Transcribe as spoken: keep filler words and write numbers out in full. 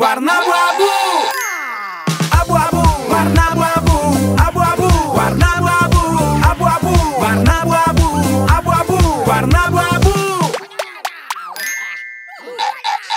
Warna abu-abu, warna abu-abu.